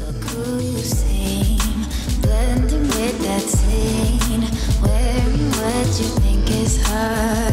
So cruising, blending with that scene, wearing what you think is hard.